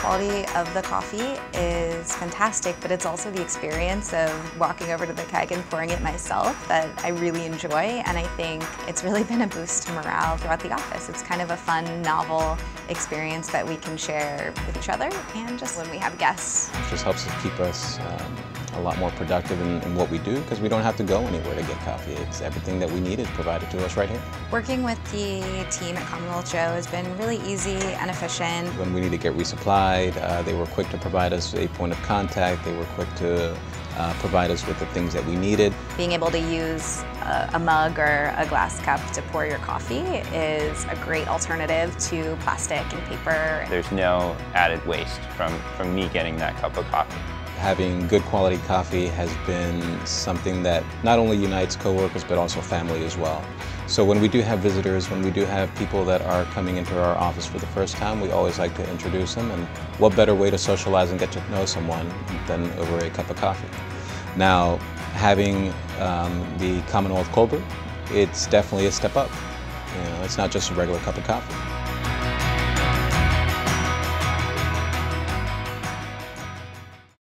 quality of the coffee is fantastic, but it's also the experience of walking over to the keg and pouring it myself that I really enjoy, and I think it's really been a boost to morale throughout the office. It's kind of a fun, novel experience that we can share with each other and just when we have guests. It just helps to keep us a lot more productive in what we do, because we don't have to go anywhere to get coffee. It's everything that we needed provided to us right here. Working with the team at Commonwealth Joe has been really easy and efficient. When we need to get resupplied, they were quick to provide us a point of contact. They were quick to provide us with the things that we needed. Being able to use a mug or a glass cup to pour your coffee is a great alternative to plastic and paper. There's no added waste from me getting that cup of coffee. Having good quality coffee has been something that not only unites coworkers but also family as well. So when we do have visitors, when we do have people that are coming into our office for the first time, we always like to introduce them, and what better way to socialize and get to know someone than over a cup of coffee. Now, having the Commonwealth Cold Brew, it's definitely a step up. You know, it's not just a regular cup of coffee.